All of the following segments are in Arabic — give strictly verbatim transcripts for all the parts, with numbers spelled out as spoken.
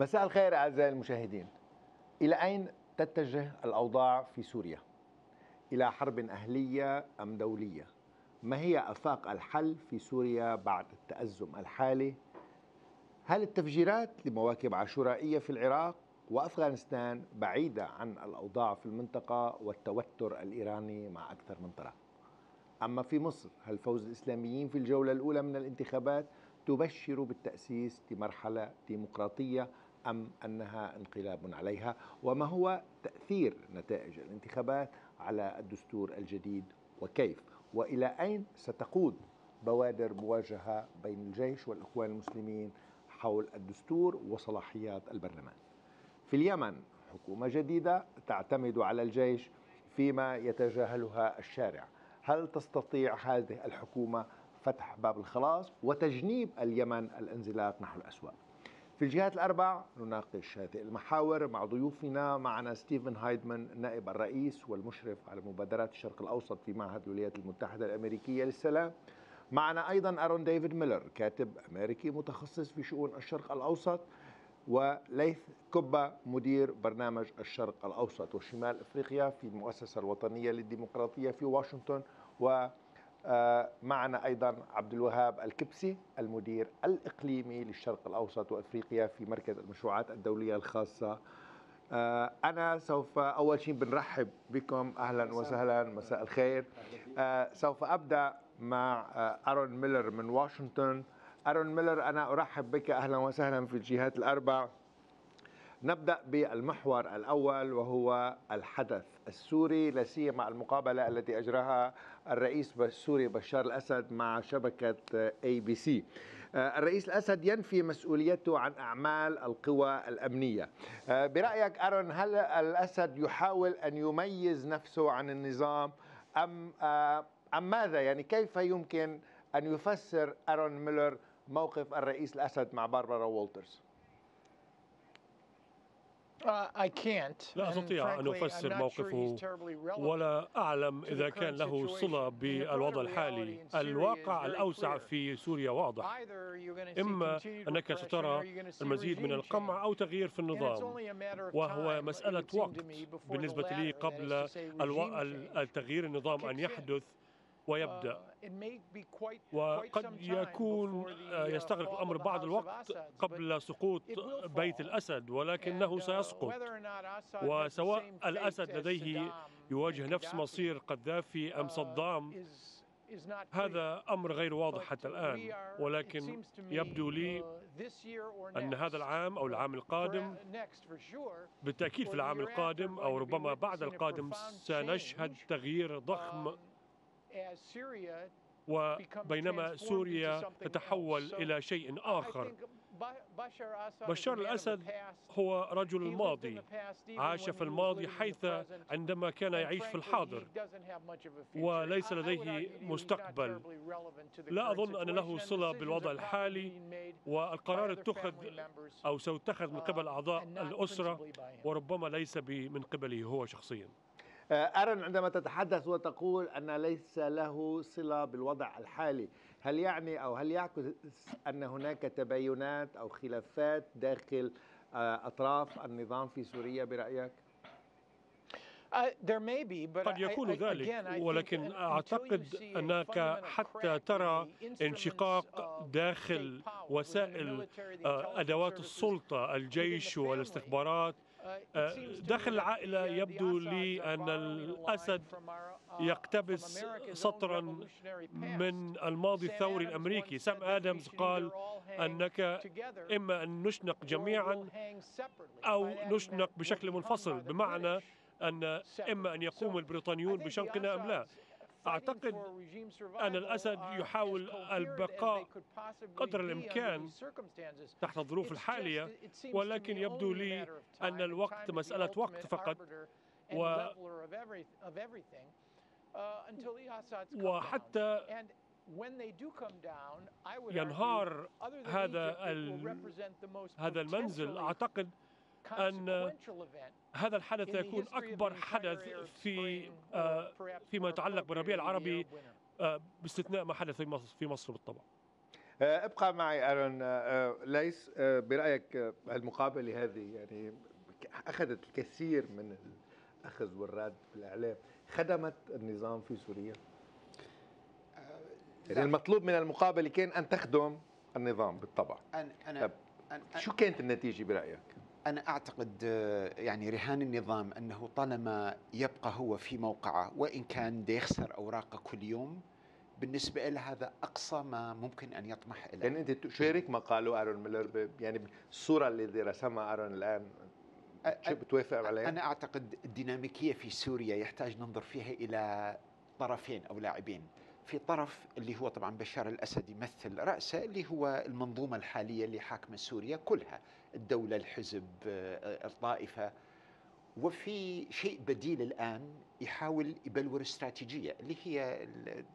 مساء الخير أعزائي المشاهدين. إلى أين تتجه الأوضاع في سوريا؟ إلى حرب أهلية أم دولية؟ ما هي آفاق الحل في سوريا بعد التأزم الحالي؟ هل التفجيرات لمواكب عشوائية في العراق وأفغانستان بعيدة عن الأوضاع في المنطقة والتوتر الإيراني مع أكثر من طرف؟ أما في مصر، هل فوز الإسلاميين في الجولة الأولى من الانتخابات تبشر بالتأسيس لمرحلة ديمقراطية أم أنها انقلاب عليها؟ وما هو تأثير نتائج الانتخابات على الدستور الجديد وكيف؟ وإلى أين ستقود بوادر مواجهة بين الجيش والإخوان المسلمين حول الدستور وصلاحيات البرلمان؟ في اليمن، حكومة جديدة تعتمد على الجيش فيما يتجاهلها الشارع. هل تستطيع هذه الحكومة فتح باب الخلاص وتجنيب اليمن الانزلاق نحو الأسوأ؟ في الجهات الأربع نناقش هذه المحاور مع ضيوفنا. معنا ستيفن هايدمان، نائب الرئيس والمشرف على مبادرات الشرق الأوسط في معهد الولايات المتحدة الأميركية للسلام. معنا أيضا آرون ديفيد ميلر، كاتب أمريكي متخصص في شؤون الشرق الأوسط، وليث كبة، مدير برنامج الشرق الأوسط وشمال أفريقيا في المؤسسة الوطنية للديمقراطية في واشنطن. ومعنا أيضا عبدالوهاب الكبسي، المدير الإقليمي للشرق الأوسط وأفريقيا في مركز المشروعات الدولية الخاصة. أنا سوف أول شيء بنرحب بكم، أهلا وسهلا، مساء الخير. سوف أبدأ مع آرون ميلر من واشنطن. آرون ميلر، أنا أرحب بك، أهلا وسهلا في الجهات الأربع. نبدأ بالمحور الأول وهو الحدث السوري، لا سيما المقابلة التي أجراها الرئيس السوري بشار الأسد مع شبكة أي بي سي. الرئيس الأسد ينفي مسؤوليته عن أعمال القوى الأمنية. برأيك آرون، هل الأسد يحاول أن يميز نفسه عن النظام أم أم ماذا؟ يعني كيف يمكن أن يفسر آرون ميلر موقف الرئيس الأسد مع باربرا وولترز؟ لا أستطيع أن أفسر موقفه ولا أعلم إذا كان له صلة بالوضع الحالي. الواقع الأوسع في سوريا واضح، إما أنك سترى المزيد من القمع أو تغيير في النظام، وهو مسألة وقت بالنسبة لي قبل التغيير النظام أن يحدث ويبدأ، وقد يكون يستغرق الأمر بعض الوقت قبل سقوط بيت الأسد، ولكنه سيسقط. وسواء الأسد لديه يواجه نفس مصير قذافي أم صدام، هذا أمر غير واضح حتى الآن، ولكن يبدو لي أن هذا العام أو العام القادم، بالتأكيد في العام القادم أو ربما بعد القادم، سنشهد تغيير ضخم، وبينما سوريا تتحول إلى شيء آخر. بشار الأسد هو رجل الماضي، عاش في الماضي حيث عندما كان يعيش في الحاضر، وليس لديه مستقبل. لا أظن أن له صلة بالوضع الحالي، والقرار اتخذ أو سيتخذ من قبل أعضاء الأسرة وربما ليس من قبله هو شخصيا. آرون، عندما تتحدث وتقول أن ليس له صلة بالوضع الحالي، هل يعني أو هل يعكس أن هناك تباينات أو خلافات داخل أطراف النظام في سوريا برأيك؟ قد يكون ذلك، ولكن أعتقد أنك حتى ترى انشقاق داخل وسائل أدوات السلطة، الجيش والاستخبارات. داخل العائلة يبدو لي أن الأسد يقتبس سطرا من الماضي الثوري الأمريكي. سام آدمز قال أنك إما أن نشنق جميعا أو نشنق بشكل منفصل، بمعنى أن إما أن يقوم البريطانيون بشنقنا أم لا. أعتقد أن الأسد يحاول البقاء قدر الإمكان تحت الظروف الحالية، ولكن يبدو لي أن الوقت مسألة وقت فقط، و... وحتى ينهار هذا ال... هذا المنزل. أعتقد أن هذا الحدث سيكون أكبر حدث في فيما يتعلق بالربيع العربي، باستثناء ما حدث في مصر بالطبع. ابقى معي آرون. ليس برأيك المقابلة هذه يعني أخذت الكثير من الأخذ والرد بالإعلام، خدمت النظام في سوريا؟ يعني المطلوب من المقابلة كان أن تخدم النظام بالطبع. أنا أنا شو كانت النتيجة برأيك؟ أنا أعتقد يعني رهان النظام أنه طالما يبقى هو في موقعه وإن كان يخسر أوراقه كل يوم، بالنسبة له هذا أقصى ما ممكن أن يطمح إليه. يعني أنت تشارك ما قاله آرون ميلر، يعني الصورة التي رسمها آرون الآن بتوافق عليها؟ أنا أعتقد الديناميكية في سوريا يحتاج ننظر فيها إلى طرفين أو لاعبين. في طرف اللي هو طبعا بشار الأسد يمثل رأسه، اللي هو المنظومة الحالية اللي حاكمة سوريا كلها، الدولة، الحزب، الطائفة. وفي شيء بديل الآن يحاول يبلور استراتيجية اللي هي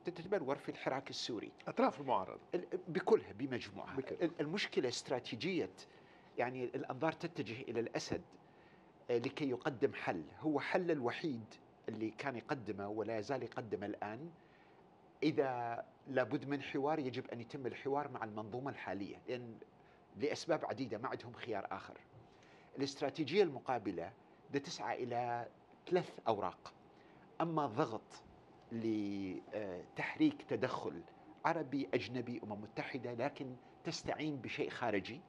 تتبلور في الحراك السوري، أطراف المعارضة بكلها بمجموعها. المشكلة استراتيجية، يعني الأنظار تتجه إلى الأسد لكي يقدم حل، هو حل الوحيد اللي كان يقدمه ولا يزال يقدمه الآن. إذا لابد من حوار يجب أن يتم الحوار مع المنظومة الحالية، لأن لأسباب عديدة ما عندهم خيار آخر. الاستراتيجية المقابلة تسعى إلى ثلاث أوراق، أما ضغط لتحريك تدخل عربي أجنبي، أمم متحدة، لكن تستعين بشيء خارجي.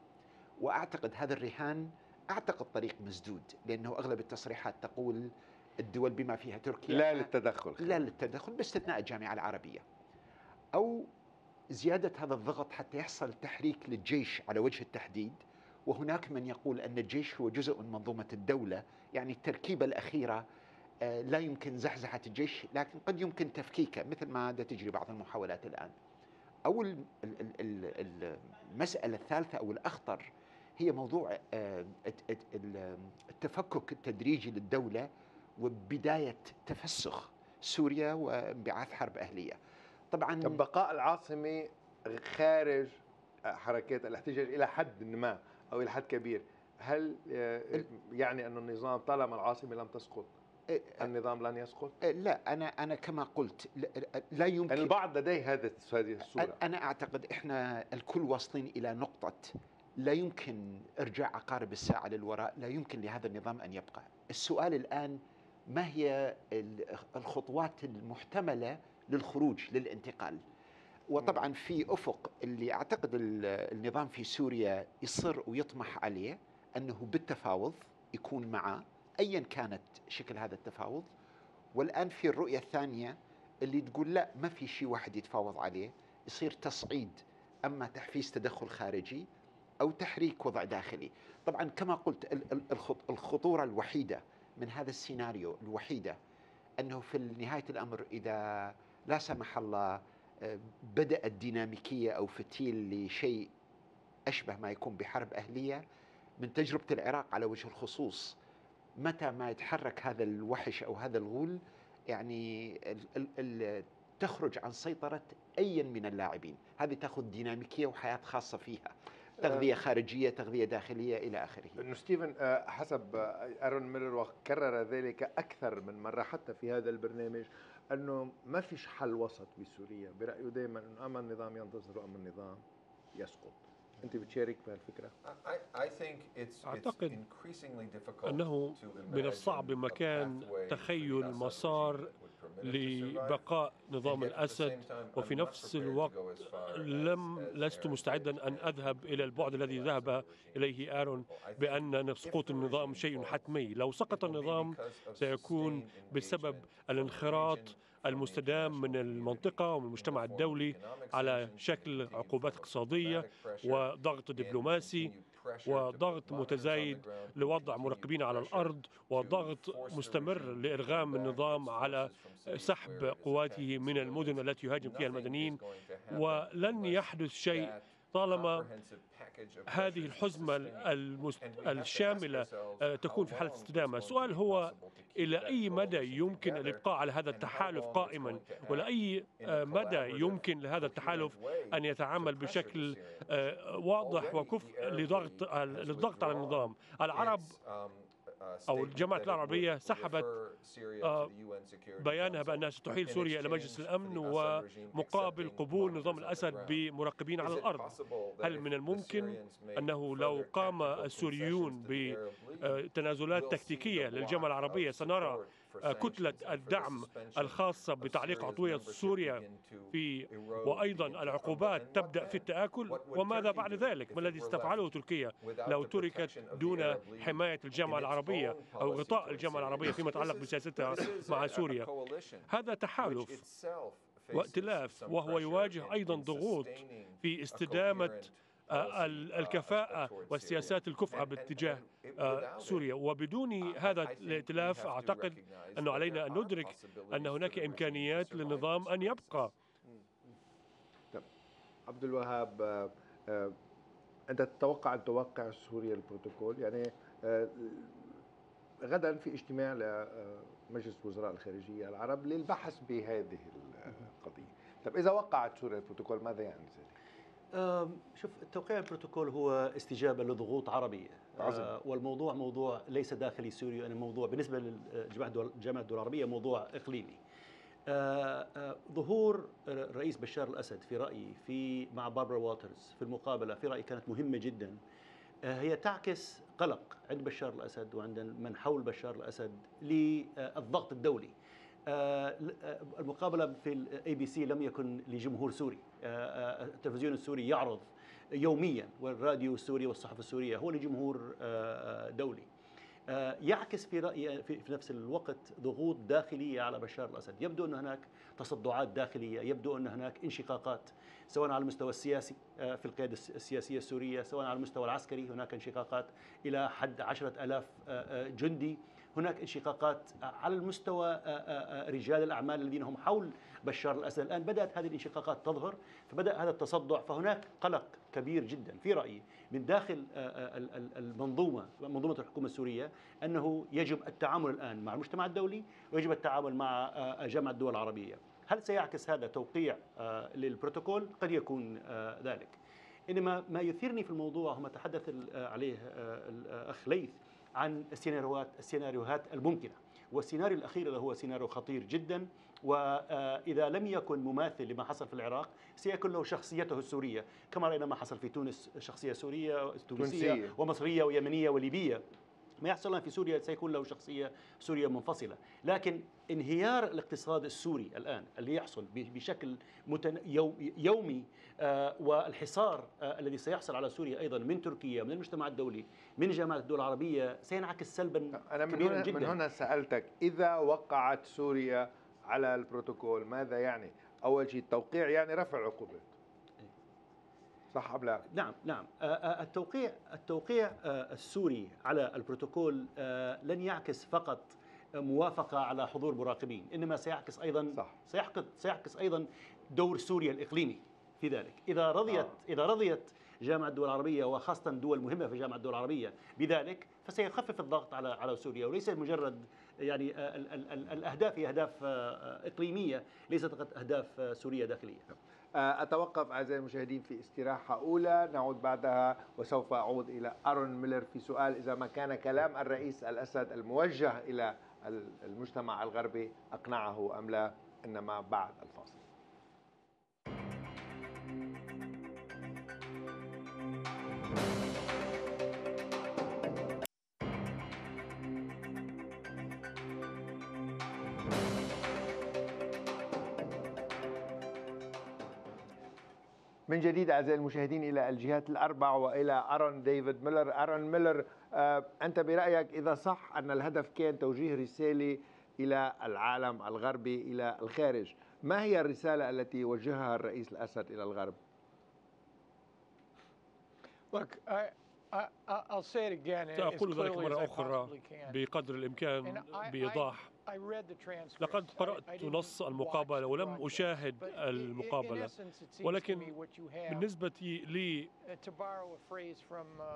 وأعتقد هذا الرهان أعتقد طريق مسدود، لأنه أغلب التصريحات تقول الدول بما فيها تركيا لا للتدخل، لا للتدخل باستثناء الجامعة العربية، أو زيادة هذا الضغط حتى يحصل تحريك للجيش على وجه التحديد. وهناك من يقول أن الجيش هو جزء من منظومة الدولة، يعني التركيبة الأخيرة لا يمكن زحزحة الجيش لكن قد يمكن تفكيكه مثل ما تجري بعض المحاولات الآن. أو المسألة الثالثة أو الأخطر هي موضوع التفكك التدريجي للدولة وبداية تفسخ سوريا وانبعاث حرب أهلية. طبعا بقاء العاصمة خارج حركات الاحتجاج إلى حد ما أو إلى حد كبير، هل يعني أن النظام طالما العاصمة لم تسقط النظام لن يسقط؟ لا، أنا أنا كما قلت لا يمكن. البعض لديه هذه الصورة. أنا أعتقد إحنا الكل واصلين إلى نقطة لا يمكن إرجاع عقارب الساعة للوراء، لا يمكن لهذا النظام أن يبقى. السؤال الآن ما هي الخطوات المحتملة للخروج للانتقال؟ وطبعا في أفق اللي أعتقد النظام في سوريا يصر ويطمح عليه أنه بالتفاوض يكون معه أيا كانت شكل هذا التفاوض. والآن في الرؤية الثانية اللي تقول لا، ما في شيء واحد يتفاوض عليه، يصير تصعيد، أما تحفيز تدخل خارجي أو تحريك وضع داخلي. طبعا كما قلت الخطورة الوحيدة من هذا السيناريو الوحيدة أنه في نهاية الأمر إذا لا سمح الله بدأ الديناميكية أو فتيل لشيء أشبه ما يكون بحرب أهلية، من تجربة العراق على وجه الخصوص متى ما يتحرك هذا الوحش أو هذا الغول يعني ال ال تخرج عن سيطرة أي من اللاعبين. هذه تأخذ ديناميكية وحياة خاصة فيها، تغذية خارجية، تغذية داخلية إلى آخره. إنه ستيفن حسب آرون ميلر وكرر ذلك أكثر من مرة حتى في هذا البرنامج أنه ما فيش حل وسط بسوريا، برأيه دائما أنه أما النظام ينتصر أما النظام يسقط. أنت بتشارك بهالفكرة؟ أعتقد أنه من الصعب مكان تخيل مسار لبقاء نظام الأسد، وفي نفس الوقت لم لست مستعدا أن أذهب إلى البعد الذي ذهب إليه آرون بأن سقوط النظام شيء حتمي. لو سقط النظام سيكون بسبب الانخراط المستدام من المنطقة ومن المجتمع الدولي على شكل عقوبات اقتصادية وضغط دبلوماسي وضغط متزايد لوضع مراقبين على الأرض وضغط مستمر لإرغام النظام على سحب قواته من المدن التي يهاجم فيها المدنيين. ولن يحدث شيء طالما هذه الحزمة الشاملة تكون في حالة استدامة. السؤال هو إلى أي مدى يمكن الإبقاء على هذا التحالف قائما، وإلى أي مدى يمكن لهذا التحالف أن يتعامل بشكل واضح وكفء للضغط على النظام. العرب أو الجماعة العربية سحبت بيانها بأنها ستحيل سوريا إلى مجلس الأمن ومقابل قبول نظام الأسد بمراقبين على الأرض. هل من الممكن أنه لو قام السوريون بتنازلات تكتيكية للجماعة العربية سنرى كتلة الدعم الخاصة بتعليق عضوية سوريا في وأيضا العقوبات تبدأ في التآكل؟ وماذا بعد ذلك؟ ما الذي ستفعله تركيا لو تركت دون حماية الجامعة العربية أو غطاء الجامعة العربية فيما يتعلق بسياستها مع سوريا؟ هذا تحالف وائتلاف، وهو يواجه أيضا ضغوط في استدامة الكفاءة والسياسات الكفءة باتجاه سوريا. وبدون هذا الائتلاف أعتقد أنه علينا أن ندرك أن هناك إمكانيات للنظام أن يبقى. عبد الوهاب، أنت تتوقع أن توقع سوريا البروتوكول؟ يعني غدا في اجتماع لمجلس وزراء الخارجية العرب للبحث بهذه القضية. طب إذا وقعت سوريا البروتوكول ماذا يعني ذلك؟ شوف، توقيع البروتوكول هو استجابة لضغوط عربية عظيم. والموضوع موضوع ليس داخلي سوري، يعني الموضوع بالنسبة للجامعة الدول العربية موضوع إقليمي. ظهور الرئيس بشار الأسد في رأيي في مع باربرا والترز في المقابلة في رأيي كانت مهمة جدا. هي تعكس قلق عند بشار الأسد وعند من حول بشار الأسد للضغط الدولي. المقابلة في الاي بي سي لم يكن لجمهور سوري، التلفزيون السوري يعرض يوميا والراديو السوري والصحف السورية هو لجمهور دولي. يعكس في رأيي في نفس الوقت ضغوط داخلية على بشار الأسد. يبدو أن هناك تصدعات داخلية، يبدو أن هناك انشقاقات سواء على المستوى السياسي في القيادة السياسية السورية، سواء على المستوى العسكري هناك انشقاقات إلى حد عشرة ألاف جندي، هناك انشقاقات على المستوى رجال الأعمال الذين هم حول بشار الأسد. الآن بدأت هذه الانشقاقات تظهر، فبدأ هذا التصدع، فهناك قلق كبير جدا في رأيي من داخل المنظومة منظومة الحكومة السورية أنه يجب التعامل الآن مع المجتمع الدولي ويجب التعامل مع جامعة الدول العربية. هل سيعكس هذا توقيع للبروتوكول؟ قد يكون ذلك. إنما ما يثيرني في الموضوع هو ما تحدث عليه الأخ ليث عن السيناريوهات السيناريوهات الممكنة، والسيناريو الأخير اللي هو سيناريو خطير جدا، وإذا لم يكن مماثل لما حصل في العراق سيكون له شخصيته السورية، كما رأينا ما حصل في تونس شخصية سورية تونسية ومصرية ويمنية وليبية. ما يحصل الآن في سوريا سيكون له شخصية سورية منفصلة. لكن انهيار الاقتصاد السوري الآن اللي يحصل بشكل يومي والحصار الذي سيحصل على سوريا أيضا من تركيا، من المجتمع الدولي، من جامعة الدول العربية، سينعكس سلبا كبيرا جدا. من هنا سألتك إذا وقعت سوريا على البروتوكول ماذا يعني؟ أول شيء التوقيع يعني رفع العقوبات، صح أم لا؟ نعم نعم، التوقيع التوقيع السوري على البروتوكول لن يعكس فقط موافقة على حضور مراقبين، إنما سيعكس أيضا صح. سيعكس سيعكس أيضا دور سوريا الإقليمي في ذلك. إذا رضيت آه. إذا رضيت جامعة الدول العربية وخاصة دول مهمة في جامعة الدول العربية بذلك، فسيخفف الضغط على على سوريا، وليس مجرد يعني ال ال ال الأهداف هي أهداف إقليمية، ليست فقط أهداف سورية داخلية. أتوقف أعزائي المشاهدين في استراحة أولى، نعود بعدها وسوف أعود إلى آرون ميلر في سؤال إذا ما كان كلام الرئيس الأسد الموجه إلى المجتمع الغربي أقنعه أم لا، إنما بعد الفاصل. من جديد أعزائي المشاهدين إلى الجهات الأربع وإلى آرون ديفيد ميلر. آرون ميلر، أنت برأيك إذا صح أن الهدف كان توجيه رسالة إلى العالم الغربي إلى الخارج، ما هي الرسالة التي وجهها الرئيس الأسد إلى الغرب؟ سأقول ذلك مرة أخرى بقدر الإمكان بإيضاح. لقد قرأت نص المقابلة ولم أشاهد المقابلة، ولكن بالنسبة لي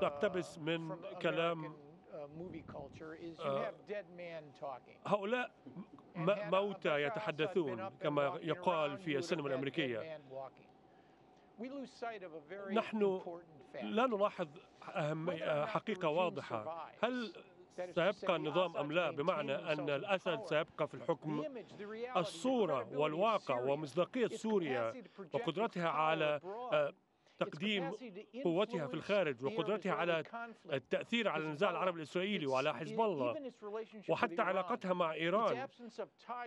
تقتبس من كلام هؤلاء موتى يتحدثون كما يقال في السينما الأمريكية. نحن لا نلاحظ أهم حقيقة واضحة. هل سيبقى النظام أم لا، بمعنى أن الأسد سيبقى في الحكم. الصورة والواقع ومصداقية سوريا وقدرتها على تقديم قوتها في الخارج وقدرتها على التأثير على النزاع العربي الإسرائيلي وعلى حزب الله وحتى علاقتها مع إيران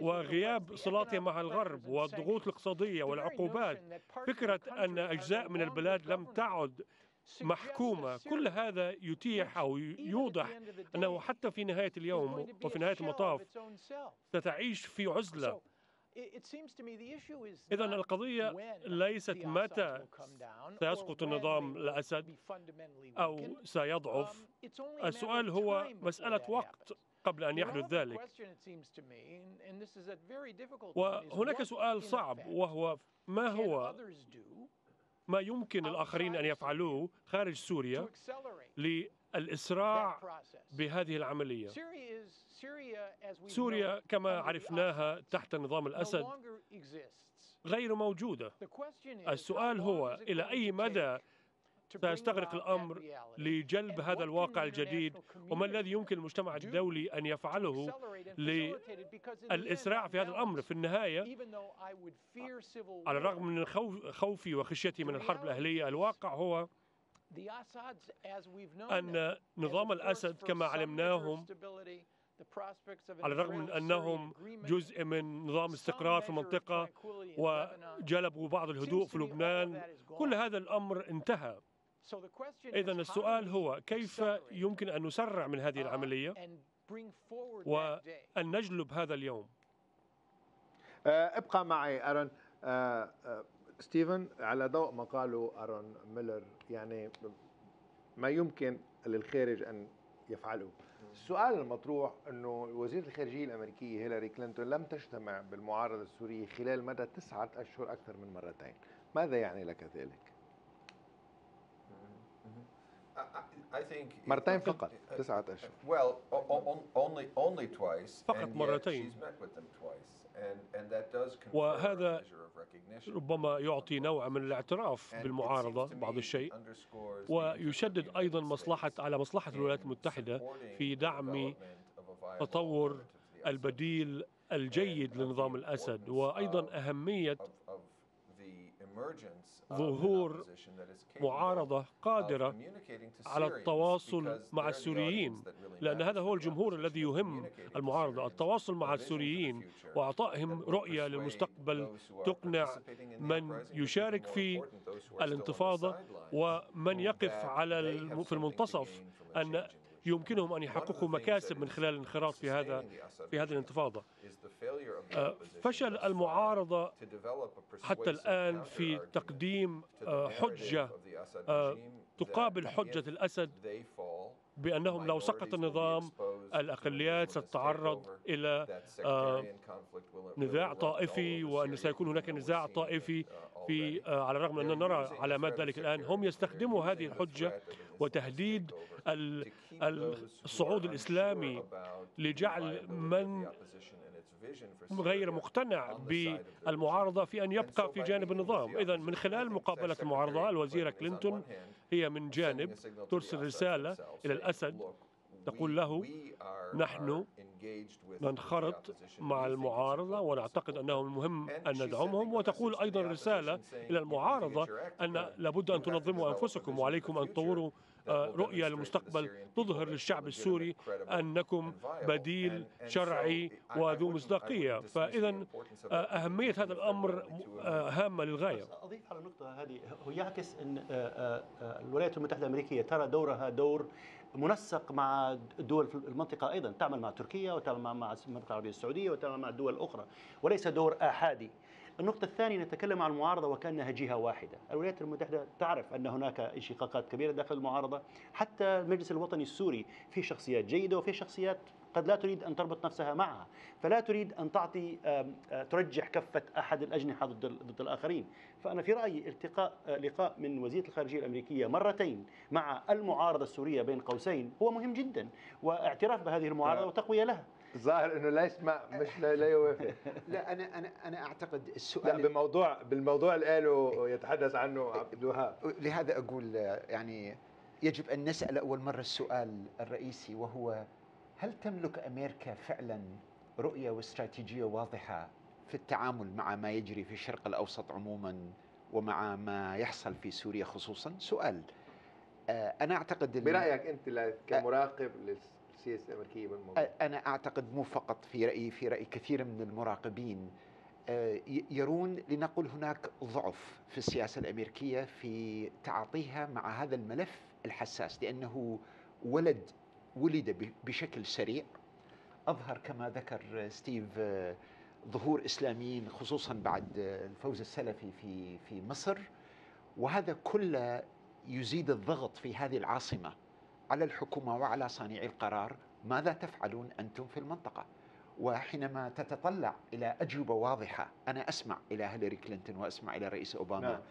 وغياب صلاتها مع الغرب والضغوط الاقتصادية والعقوبات، فكرة أن أجزاء من البلاد لم تعد محكومة، كل هذا يتيح أو يوضح أنه حتى في نهاية اليوم وفي نهاية المطاف ستعيش في عزلة. إذا القضية ليست متى سيسقط النظام الأسد أو سيضعف، السؤال هو مسألة وقت قبل أن يحدث ذلك. وهناك سؤال صعب وهو ما هو ما يمكن الآخرين أن يفعلوه خارج سوريا للإسراع بهذه العملية. سوريا كما عرفناها تحت نظام الأسد غير موجودة. السؤال هو إلى أي مدى سيستغرق الأمر لجلب هذا الواقع الجديد، وما الذي يمكن المجتمع الدولي أن يفعله للإسراع في هذا الأمر. في النهاية، على الرغم من خوفي وخشيتي من الحرب الأهلية، الواقع هو أن نظام الأسد كما علمناهم، على الرغم من أنهم جزء من نظام استقرار في المنطقة وجلبوا بعض الهدوء في لبنان، كل هذا الأمر انتهى. إذن السؤال هو كيف يمكن أن نسرع من هذه العملية وأن نجلب هذا اليوم. ابقى معي أرون. ستيفن، على ضوء ما قاله أرون ميلر، يعني ما يمكن للخارج أن يفعله. السؤال المطروح أنه وزيرة الخارجية الأمريكية هيلاري كلينتون لم تجتمع بالمعارضة السورية خلال مدى تسعة أشهر أكثر من مرتين، ماذا يعني لك ذلك؟ مرتين فقط، تسعة أشهر فقط، مرتين، وهذا ربما يعطي نوع من الاعتراف بالمعارضة بعض الشيء، ويشدد أيضا مصلحة على مصلحة الولايات المتحدة في دعم تطور البديل الجيد لنظام الأسد، وأيضا أهمية ظهور معارضة قادرة على التواصل مع السوريين، لأن هذا هو الجمهور الذي يهم المعارضة، التواصل مع السوريين وإعطائهم رؤية للمستقبل تقنع من يشارك في الانتفاضة ومن يقف على في المنتصف أن يمكنهم أن يحققوا مكاسب من خلال الانخراط في هذا في هذه الانتفاضة. فشل المعارضة حتى الآن في تقديم حجة تقابل حجة الأسد بأنهم لو سقط النظام الأقليات ستتعرض إلى نزاع طائفي وأن سيكون هناك نزاع طائفي في على الرغم من أننا نرى علامات ذلك الآن. هم يستخدموا هذه الحجة وتهديد الصعود الإسلامي لجعل من غير مقتنع بالمعارضة في أن يبقى في جانب النظام. إذن من خلال مقابلة المعارضة، الوزيرة كلينتون هي من جانب ترسل رسالة إلى الأسد تقول له نحن ننخرط مع المعارضة ونعتقد أنه مهم أن ندعمهم، وتقول أيضا رسالة إلى المعارضة أن لابد أن تنظموا أنفسكم وعليكم أن تطوروا رؤية للمستقبل تظهر للشعب السوري أنكم بديل شرعي وذو مصداقية. فإذا أهمية هذا الأمر هامة للغاية. أضيف على النقطة هذه، هو يعكس أن الولايات المتحدة الأمريكية ترى دورها دور منسق مع دول في المنطقة، أيضا تعمل مع تركيا وتعمل مع المملكة العربية السعودية وتعمل مع دول أخرى، وليس دور آحادي. النقطة الثانية، نتكلم عن المعارضة وكأنها جهة واحدة. الولايات المتحدة تعرف أن هناك انشقاقات كبيرة داخل المعارضة، حتى المجلس الوطني السوري فيه شخصيات جيدة وفيه شخصيات قد لا تريد أن تربط نفسها معها، فلا تريد أن تعطي ترجح كفة أحد الأجنحة ضد ضد الآخرين. فأنا في رأيي التقاء لقاء من وزيرة الخارجية الأمريكية مرتين مع المعارضة السورية بين قوسين هو مهم جدا، واعتراف بهذه المعارضة وتقوية لها. ظاهر انه لا يسمع، مش لا, لا يوافق. لا انا انا انا اعتقد السؤال لا بموضوع بالموضوع اللي قاله يتحدث عنه عبدالوهاب، لهذا اقول يعني يجب ان نسال اول مره السؤال الرئيسي، وهو هل تملك أمريكا فعلا رؤية واستراتيجية واضحة في التعامل مع ما يجري في الشرق الأوسط عموما ومع ما يحصل في سوريا خصوصا؟ سؤال. أنا أعتقد برأيك أنت كمراقب للسياسة الأمريكية بالموضوع. أنا أعتقد مو فقط في رأيي، في رأي كثير من المراقبين يرون لنقول هناك ضعف في السياسة الأمريكية في تعاطيها مع هذا الملف الحساس، لأنه ولد ولد بشكل سريع، أظهر كما ذكر ستيف ظهور إسلاميين خصوصا بعد الفوز السلفي في في مصر، وهذا كله يزيد الضغط في هذه العاصمة على الحكومة وعلى صانعي القرار. ماذا تفعلون أنتم في المنطقة؟ وحينما تتطلع إلى أجوبة واضحة، أنا أسمع إلى هيلاري كلينتون وأسمع إلى رئيس أوباما، نعم.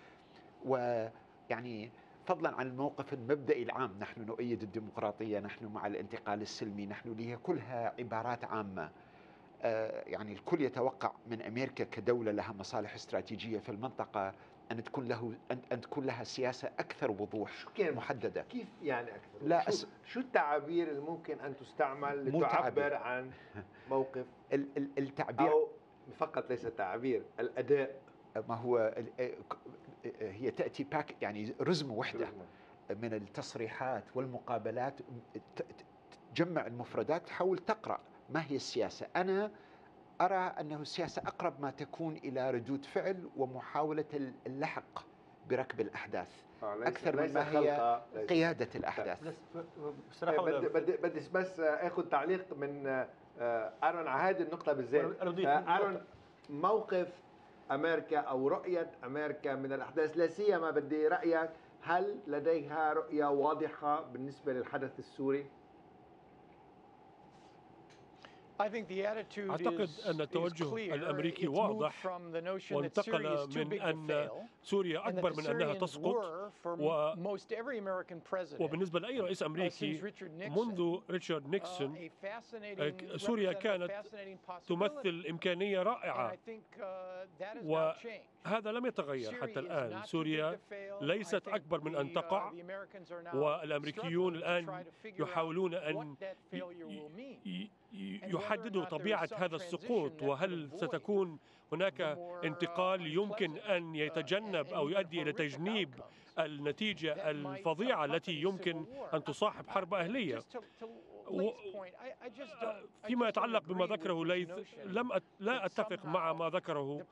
ويعني فضلا عن الموقف المبدئي العام، نحن نؤيد الديمقراطية، نحن مع الانتقال السلمي، نحن لها كلها عبارات عامة، آه يعني الكل يتوقع من أمريكا كدولة لها مصالح استراتيجية في المنطقة أن تكون له أن تكون لها سياسة أكثر وضوح محددة. كيف يعني أكثر؟ لا شو, أس... شو التعابير اللي ممكن أن تستعمل لتعبر عن موقف؟ التعبير أو فقط ليس تعبير، الأداء. ما هو هي تأتي باك يعني رزمة واحدة من التصريحات والمقابلات، تجمع المفردات، تحاول تقرأ ما هي السياسة. أنا أرى أنه السياسة أقرب ما تكون إلى ردود فعل ومحاولة اللحق بركب الأحداث أكثر مما هي قيادة الأحداث. بدي بدي بس آخذ تعليق من آرون على هذه النقطة بالذات. آرون، موقف أمريكا أو رؤية أمريكا من الأحداث، لا سيما بدي رأيك، هل لديها رؤية واضحة بالنسبة للحدث السوري؟ أعتقد أن التوجه الأمريكي واضح، وانتقل من أن سوريا أكبر من أنها تسقط، و... وبالنسبة لأي رئيس أمريكي منذ ريتشارد نيكسون سوريا كانت تمثل إمكانية رائعة، وهذا لم يتغير حتى الآن. سوريا ليست أكبر من أن تقع، والأمريكيون الآن يحاولون أن يحددوا طبيعة هذا السقوط، وهل ستكون هناك انتقال يمكن أن يتجنب أو يؤدي إلى تجنيب النتيجة الفظيعة التي يمكن أن تصاحب حرب أهلية. فيما يتعلق بما ذكره ليث، لم أت... لا أتفق مع ما ذكره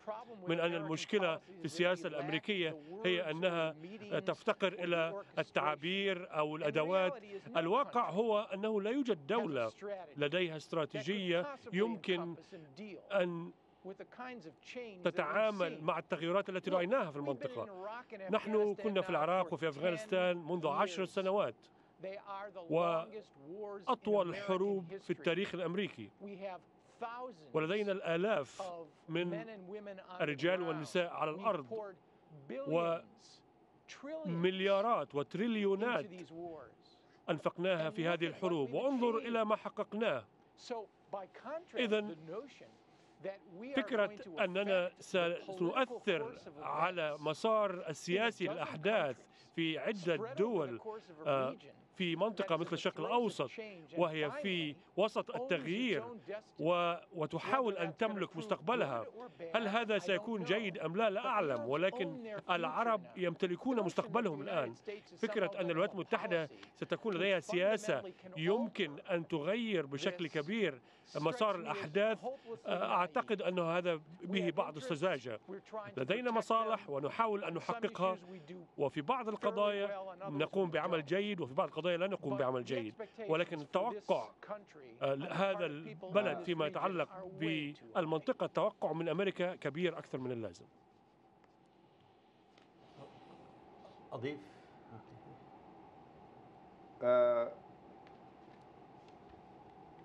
من أن المشكلة في السياسة الأمريكية هي أنها تفتقر إلى التعابير أو الأدوات. الواقع هو أنه لا يوجد دولة لديها استراتيجية يمكن أن تتعامل مع التغيرات التي رأيناها في المنطقة. نحن كنا في العراق وفي أفغانستان منذ عشر سنوات، وأطول حروب في التاريخ الأمريكي، ولدينا الآلاف من الرجال والنساء على الأرض، ومليارات وتريليونات أنفقناها في هذه الحروب، وانظر إلى ما حققناه. إذن فكرة أننا سنؤثر على مسار السياسي للأحداث في عدة دول في منطقة مثل الشرق الأوسط وهي في وسط التغيير وتحاول أن تملك مستقبلها، هل هذا سيكون جيد أم لا؟ لا أعلم، ولكن العرب يمتلكون مستقبلهم الآن. فكرة أن الولايات المتحدة ستكون لديها سياسة يمكن أن تغير بشكل كبير مسار الأحداث، أعتقد أن هذا به بعض السذاجة. لدينا مصالح ونحاول أن نحققها، وفي بعض القضايا نقوم بعمل جيد وفي بعض القضايا لا نقوم بعمل جيد، ولكن التوقع هذا البلد فيما يتعلق بالمنطقة، التوقع من أمريكا كبير أكثر من اللازم. أضيف آه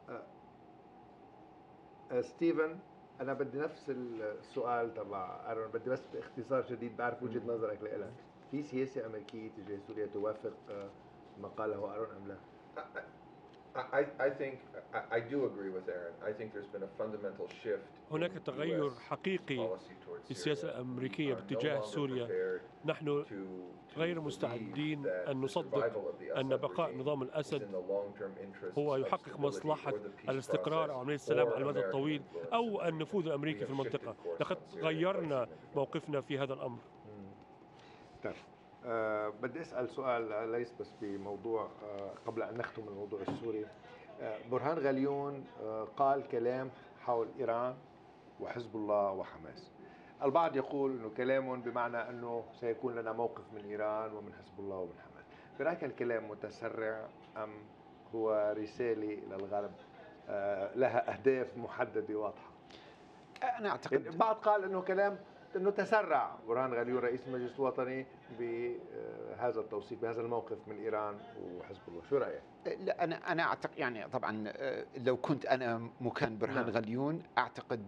آه آه ستيفن، أنا بدي نفس السؤال تبع آرون، بدي بس باختصار شديد، بعرف وجهة نظرك لإلها في سياسة أمريكية تجاه سوريا، توافق آه ما قاله آرون أم لا؟ هناك تغير حقيقي في السياسة الأمريكية باتجاه سوريا. نحن غير مستعدين أن نصدق أن بقاء نظام الأسد هو يحقق مصلحة الاستقرار أو عملية السلام على المدى الطويل أو النفوذ الأمريكي في المنطقة. لقد غيرنا موقفنا في هذا الأمر. أه بدي أسأل سؤال ليس بس بموضوع أه قبل أن نختم الموضوع السوري. أه برهان غليون أه قال كلام حول إيران وحزب الله وحماس. البعض يقول أنه كلام بمعنى أنه سيكون لنا موقف من إيران ومن حزب الله ومن حماس. برأيك الكلام متسرع أم هو رسالة إلى الغرب أه لها أهداف محددة واضحة؟ أنا أعتقد البعض قال أنه كلام أنه تسرع برهان غليون رئيس المجلس الوطني بهذا التوصيف بهذا الموقف من إيران وحزب الله، شو رأيك؟ لا أنا أنا أعتقد يعني طبعا لو كنت أنا مكان برهان غليون أعتقد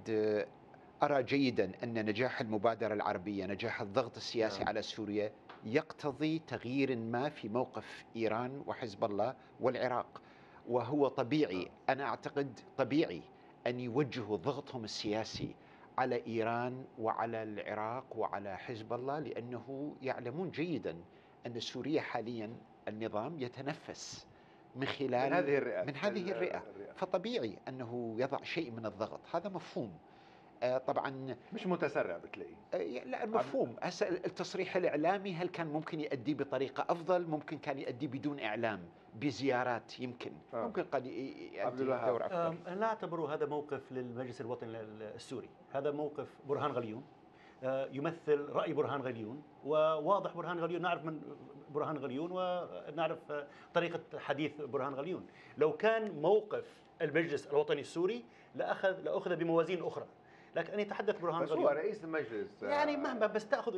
أرى جيدا أن نجاح المبادرة العربية، نجاح الضغط السياسي على سوريا يقتضي تغيير ما في موقف إيران وحزب الله والعراق، وهو طبيعي، أنا أعتقد طبيعي أن يوجهوا ضغطهم السياسي على إيران وعلى العراق وعلى حزب الله، لأنه يعلمون جيدا أن سوريا حاليا النظام يتنفس من خلال من هذه الرئة, من هذه الرئة. فطبيعي أنه يضع شيء من الضغط، هذا مفهوم. آه طبعا مش متسرع بتلاقيه. آه لا مفهوم. هسه التصريح الإعلامي هل كان ممكن يؤدي بطريقة أفضل؟ ممكن كان يؤدي بدون إعلام، بزيارات، يمكن آه. ممكن قد يؤدي دور أفضل. آه لا أعتبره هذا موقف للمجلس الوطني السوري، هذا موقف برهان غليون، آه يمثل رأي برهان غليون، وواضح برهان غليون، نعرف من برهان غليون ونعرف طريقة حديث برهان غليون. لو كان موقف المجلس الوطني السوري لأخذ لأخذ بموازين أخرى، لكن أن يتحدث برهان غليون هو رئيس المجلس يعني مهما بس تأخذ.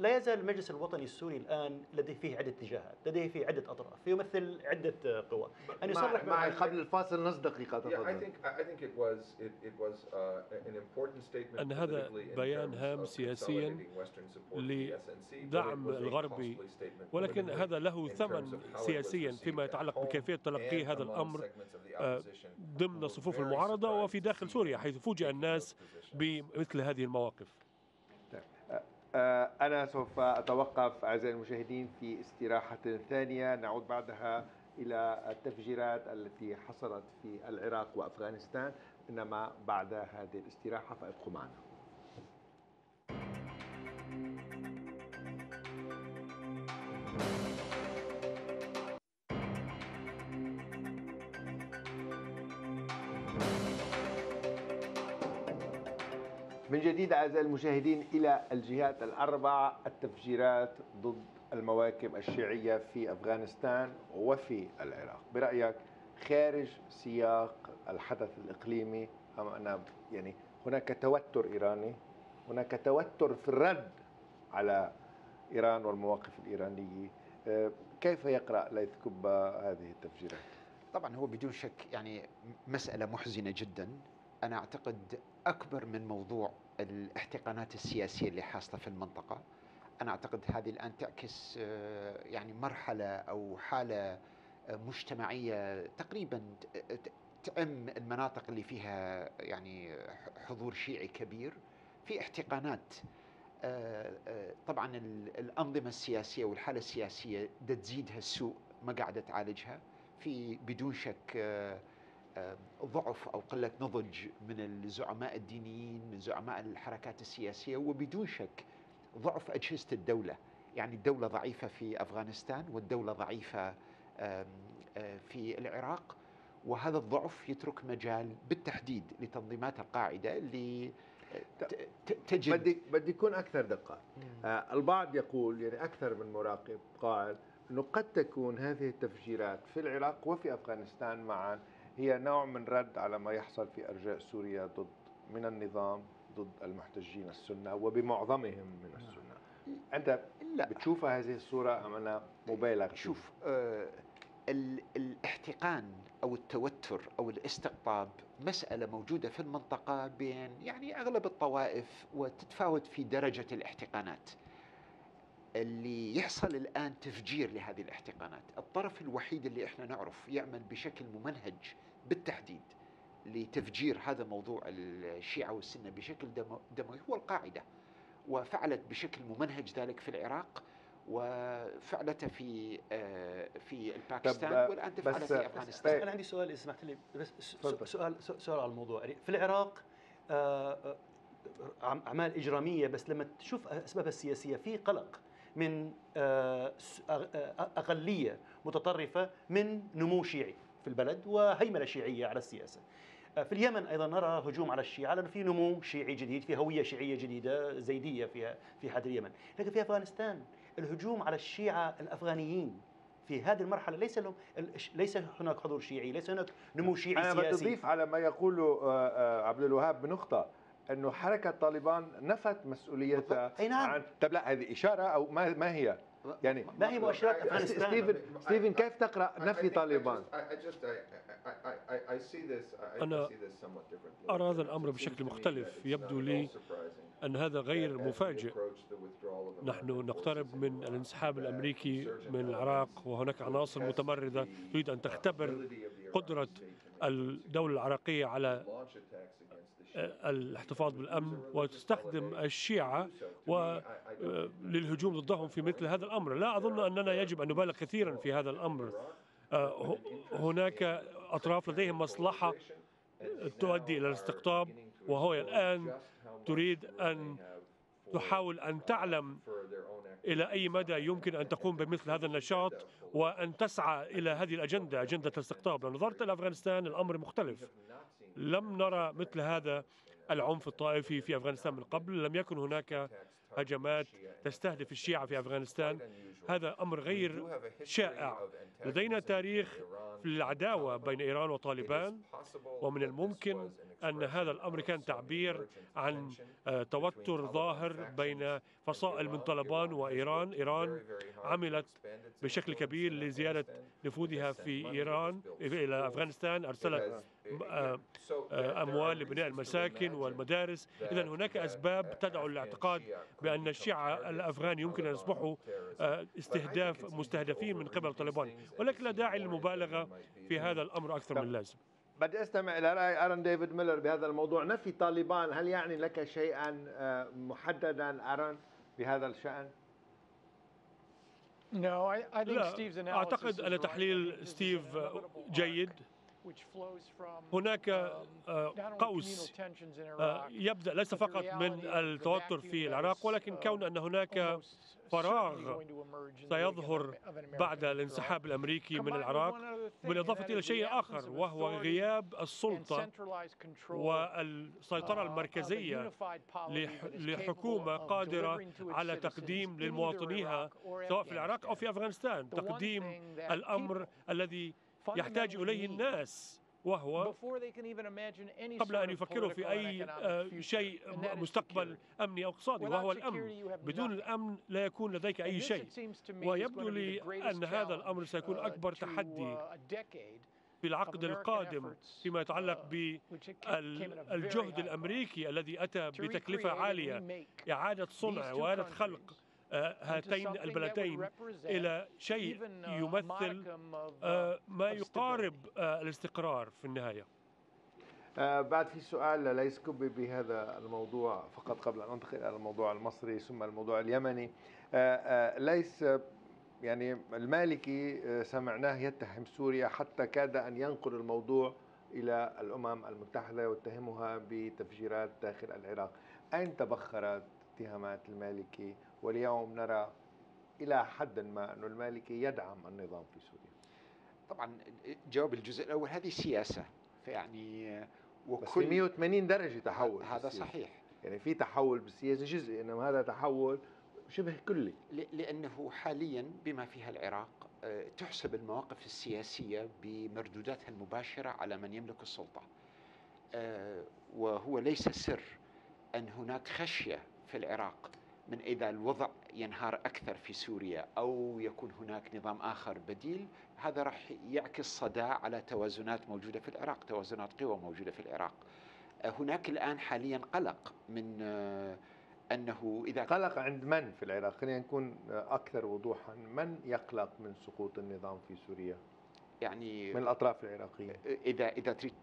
لا يزال المجلس الوطني السوري الآن لديه فيه عدة اتجاهات، لديه فيه عدة أطراف، يمثل عدة قوى. أن يصرح مع قبل الفاصل نص دقيقة تفضل. أن هذا بيان هام سياسيا لدعم الغربي، ولكن هذا له ثمن سياسيا فيما يتعلق بكيفية تلقي هذا الأمر ضمن صفوف المعارضة وفي داخل سوريا، حيث فوجئ الناس بمثل هذه المواقف. أنا سوف أتوقف أعزائي المشاهدين في استراحة ثانية، نعود بعدها إلى التفجيرات التي حصلت في العراق وأفغانستان، إنما بعد هذه الاستراحة فابقوا معنا. من جديد أعزائي المشاهدين إلى الجهات الأربع، التفجيرات ضد المواكب الشيعية في أفغانستان وفي العراق، برأيك خارج سياق الحدث الإقليمي أم أنا يعني هناك توتر إيراني، هناك توتر في الرد على إيران والمواقف الإيرانية، كيف يقرأ ليث كبة هذه التفجيرات؟ طبعا هو بدون شك يعني مسألة محزنة جدا، أنا أعتقد أكبر من موضوع الاحتقانات السياسية اللي حاصلة في المنطقة. أنا أعتقد هذه الآن تعكس يعني مرحلة أو حالة مجتمعية تقريبا تعم المناطق اللي فيها يعني حضور شيعي كبير في احتقانات. طبعا الأنظمة السياسية والحالة السياسية تزيدها السوء، ما قاعدة تعالجها، في بدون شك ضعف أو قلة نضج من الزعماء الدينيين، من زعماء الحركات السياسية، وبدون شك ضعف أجهزة الدولة. يعني الدولة ضعيفة في أفغانستان والدولة ضعيفة في العراق، وهذا الضعف يترك مجال بالتحديد لتنظيمات القاعدة اللي تجد. بدي بدي يكون أكثر دقة. البعض يقول يعني أكثر من مراقب قال أنه قد تكون هذه التفجيرات في العراق وفي أفغانستان معاً هي نوع من رد على ما يحصل في أرجاء سوريا ضد من النظام ضد المحتجين السنة وبمعظمهم من السنة. أنت بتشوف هذه الصورة أم أنا مبالغ؟ شوف آه الاحتقان أو التوتر أو الاستقطاب مسألة موجودة في المنطقة بين يعني أغلب الطوائف، وتتفاوت في درجة الاحتقانات. اللي يحصل الآن تفجير لهذه الاحتقانات. الطرف الوحيد اللي احنا نعرف يعمل بشكل ممنهج بالتحديد لتفجير هذا موضوع الشيعة والسنة بشكل دموي هو القاعدة، وفعلت بشكل ممنهج ذلك في العراق، وفعلته في في الباكستان، والآن تفعلت في أفغانستان. أنا عندي سؤال إذا سمحت لي، بس سؤال سؤال على الموضوع. في العراق أعمال إجرامية، بس لما تشوف أسبابها السياسية في قلق من أقلية متطرفة من نمو شيعي في البلد وهيمنة شيعية على السياسة. في اليمن أيضا نرى هجوم على الشيعة لأنه في نمو شيعي جديد، في هوية شيعية جديدة زيدية في في حد اليمن. لكن في أفغانستان الهجوم على الشيعة الأفغانيين في هذه المرحلة ليس لهم، ليس هناك حضور شيعي، ليس هناك نمو شيعي سياسي. أنا بتضيف على ما يقوله عبد الوهاب بنقطة، أنه حركة طالبان نفت مسؤوليتها عن، طب لا هذه إشارة أو ما ما هي؟ يعني ما هي مؤشرات أفغانستان؟ ستيفن ستيفن كيف تقرأ نفي طالبان؟ أنا أرى هذا الأمر بشكل مختلف. يبدو لي أن هذا غير مفاجئ. نحن نقترب من الانسحاب الأمريكي من العراق، وهناك عناصر متمردة تريد أن تختبر قدرة الدولة العراقية على الاحتفاظ بالأمن، وتستخدم الشيعة للهجوم ضدهم في مثل هذا الأمر. لا أظن أننا يجب أن نبالغ كثيرا في هذا الأمر. هناك أطراف لديهم مصلحة تؤدي إلى الاستقطاب، وهو الآن تريد أن تحاول أن تعلم إلى أي مدى يمكن أن تقوم بمثل هذا النشاط وأن تسعى إلى هذه الأجندة، أجندة الاستقطاب. لو نظرت إلى أفغانستان الأمر مختلف، لم نرى مثل هذا العنف الطائفي في أفغانستان من قبل، لم يكن هناك هجمات تستهدف الشيعة في أفغانستان، هذا أمر غير شائع. لدينا تاريخ في العداوة بين إيران وطالبان، ومن الممكن أن هذا الأمر كان تعبير عن توتر ظاهر بين فصائل من طالبان وإيران. إيران عملت بشكل كبير لزيادة نفوذها في إيران إلى أفغانستان، أرسلت أموال لبناء المساكن والمدارس. إذا هناك أسباب تدعو للاعتقاد بأن الشيعة الأفغان يمكن أن يصبحوا استهداف مستهدفين من قبل طالبان، ولكن لا داعي للمبالغة في هذا الأمر أكثر من اللازم. بدي أستمع إلى رأي آرون ديفيد ميلر بهذا الموضوع. نفي طالبان هل يعني لك شيئا محددا آرون بهذا الشأن؟ لا، أعتقد أن تحليل ستيف جيد. هناك قوس يبدأ ليس فقط من التوتر في العراق، ولكن كون أن هناك فراغ سيظهر بعد الانسحاب الأمريكي من العراق، بالإضافة إلى شيء آخر وهو غياب السلطة والسيطرة المركزية لحكومة قادرة على تقديم لمواطنيها سواء في العراق أو في أفغانستان تقديم الأمر الذي يحتاج إليه الناس، وهو قبل أن يفكروا في أي شيء مستقبل أمني أو اقتصادي، وهو الأمن. بدون الأمن لا يكون لديك أي شيء، ويبدو لي أن هذا الأمر سيكون أكبر تحدي في العقد القادم فيما يتعلق بالجهد الأمريكي الذي أتى بتكلفة عالية إعادة صنع وإعادة خلق هاتين البلدين إلى شيء يمثل ما يقارب الاستقرار في النهاية. بعد في سؤال ليس كبي بهذا الموضوع فقط قبل أن أنتقل إلى الموضوع المصري ثم الموضوع اليمني. ليس يعني المالكي سمعناه يتهم سوريا حتى كاد أن ينقل الموضوع إلى الأمم المتحدة واتهمها بتفجيرات داخل العراق. أين تبخرت اتهامات المالكي؟ واليوم نرى إلى حد ما أن المالكي يدعم النظام في سوريا. طبعا جواب الجزء الأول هذه سياسة، فيعني وكل بس مئة وثمانين درجة تحول. هذا صحيح، يعني في تحول بالسياسة جزء، إنما هذا تحول شبه كلي، لأنه حاليا بما فيها العراق تحسب المواقف السياسية بمردوداتها المباشرة على من يملك السلطة، وهو ليس سر أن هناك خشية في العراق من إذا الوضع ينهار أكثر في سوريا أو يكون هناك نظام آخر بديل، هذا راح يعكس صداع على توازنات موجودة في العراق، توازنات قوى موجودة في العراق. هناك الآن حاليا قلق من أنه إذا قلق عند من في العراق؟ خلينا نكون أكثر وضوحا، من يقلق من سقوط النظام في سوريا؟ يعني من الأطراف العراقية. إذا إذا تريد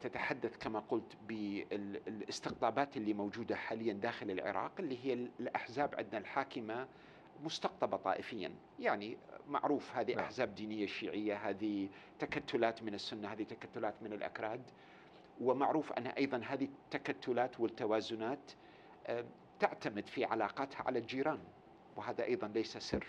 تتحدث كما قلت بالاستقطابات اللي موجودة حاليا داخل العراق، اللي هي الأحزاب عندنا الحاكمة مستقطبة طائفيا، يعني معروف هذه نعم. أحزاب دينية شيعية، هذه تكتلات من السنة، هذه تكتلات من الأكراد، ومعروف أن أيضا هذه التكتلات والتوازنات تعتمد في علاقاتها على الجيران، وهذا أيضا ليس سر،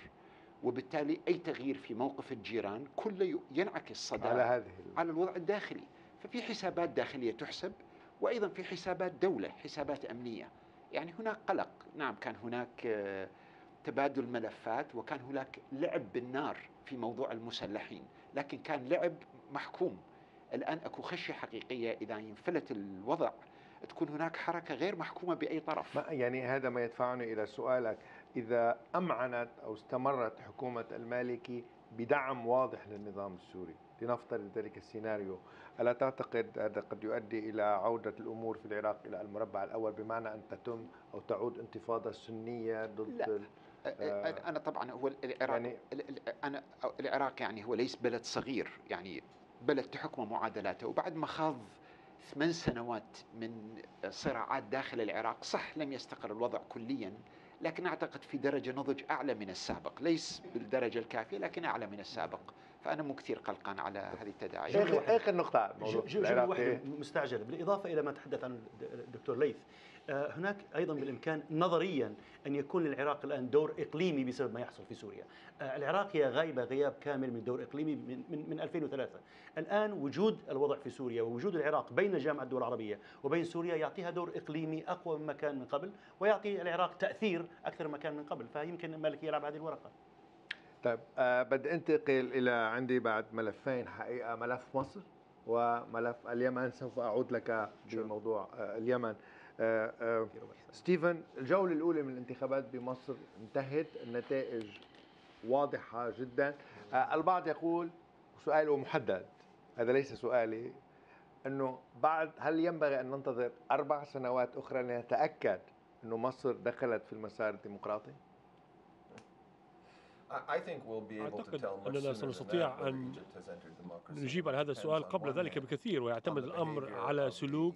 وبالتالي أي تغيير في موقف الجيران كله ينعكس صدى على هذه على الوضع الداخلي، ففي حسابات داخلية تحسب، وأيضا في حسابات دولة، حسابات أمنية، يعني هناك قلق، نعم كان هناك تبادل ملفات، وكان هناك لعب بالنار في موضوع المسلحين، لكن كان لعب محكوم. الآن أكو خشية حقيقية إذا ينفلت الوضع تكون هناك حركة غير محكومة بأي طرف. ما يعني هذا ما يدفعني إلى سؤالك، إذا أمعنت أو استمرت حكومة المالكي بدعم واضح للنظام السوري، لنفترض ذلك السيناريو، ألا تعتقد هذا قد يؤدي إلى عودة الأمور في العراق إلى المربع الأول، بمعنى أن تتم أو تعود انتفاضة سنية ضد؟ لا. آه أنا طبعا هو العراق يعني أنا العراق يعني هو ليس بلد صغير، يعني بلد تحكمه معادلاته، وبعد ما خاض ثمان سنوات من صراعات داخل العراق، صح لم يستقر الوضع كليا، لكن أعتقد في درجة نضج أعلى من السابق، ليس بالدرجة الكافية لكن أعلى من السابق، فأنا مو كثير قلقان على هذه التداعي. آخر, آخر نقطة جملة واحدة مستعجلة بالإضافة إلى ما تحدث عنه الدكتور ليث، هناك أيضا بالإمكان نظريا أن يكون للعراق الآن دور إقليمي بسبب ما يحصل في سوريا. العراق هي غايبة غياب كامل من دور إقليمي من, من ألفين وثلاثة. الآن وجود الوضع في سوريا ووجود العراق بين جامعة الدول العربية وبين سوريا يعطيها دور إقليمي أقوى مما كان من قبل، ويعطي العراق تأثير أكثر مما كان من قبل، فيمكن المالكي يلعب هذه الورقة. طيب أه بدي أنتقل إلى عندي بعد ملفين حقيقة، ملف مصر وملف اليمن، سوف أعود لك بموضوع أه اليمن. أه أه ستيفن، الجولة الأولى من الانتخابات بمصر انتهت، النتائج واضحة جدا. أه البعض يقول، سؤاله محدد هذا ليس سؤالي، أنه بعد هل ينبغي أن ننتظر أربع سنوات أخرى لنتأكد أنه مصر دخلت في المسار الديمقراطي؟ أعتقد أننا سنستطيع أن نجيب على هذا السؤال قبل ذلك بكثير، ويعتمد الأمر على سلوك